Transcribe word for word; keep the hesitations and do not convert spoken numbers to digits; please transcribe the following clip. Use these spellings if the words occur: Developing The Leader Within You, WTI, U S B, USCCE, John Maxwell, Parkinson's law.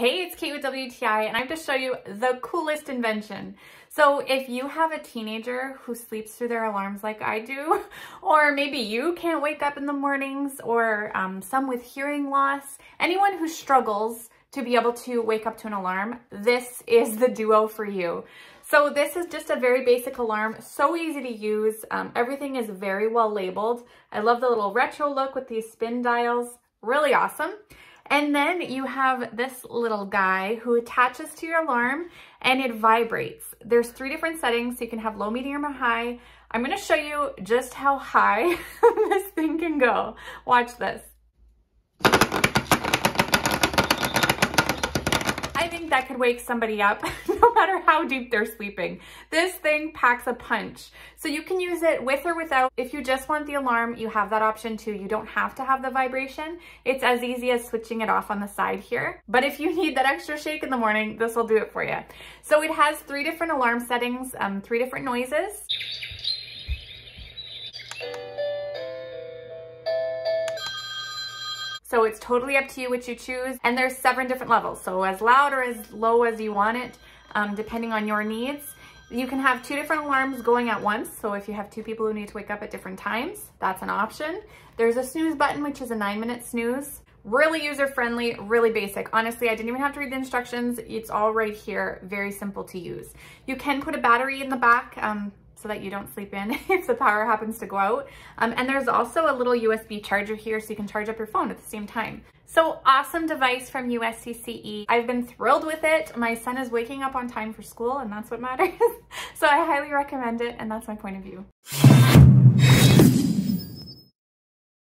Hey, it's Kate with W T I, and I have to show you the coolest invention. So if you have a teenager who sleeps through their alarms like I do, or maybe you can't wake up in the mornings, or um, some with hearing loss, anyone who struggles to be able to wake up to an alarm, this is the duo for you. So this is just a very basic alarm, so easy to use. Um, everything is very well labeled. I love the little retro look with these spin dials, really awesome. And then you have this little guy who attaches to your alarm and it vibrates. There's three different settings, so you can have low, medium, or high. I'm gonna show you just how high this thing can go. Watch this. I think that could wake somebody up no matter how deep they're sleeping. This thing packs a punch. So you can use it with or without. If you just want the alarm, you have that option too. You don't have to have the vibration. It's as easy as switching it off on the side here. But if you need that extra shake in the morning, this will do it for you. So it has three different alarm settings, um, three different noises. So it's totally up to you what you choose. And there's seven different levels. So as loud or as low as you want it, um, depending on your needs. You can have two different alarms going at once. So if you have two people who need to wake up at different times, that's an option. There's a snooze button, which is a nine minute snooze. Really user-friendly, really basic. Honestly, I didn't even have to read the instructions. It's all right here, very simple to use. You can put a battery in the back, um, so that you don't sleep in if the power happens to go out. Um, and there's also a little U S B charger here, so you can charge up your phone at the same time. So awesome device from U S C C E. I've been thrilled with it. My son is waking up on time for school, and that's what matters. So I highly recommend it, and that's my point of view.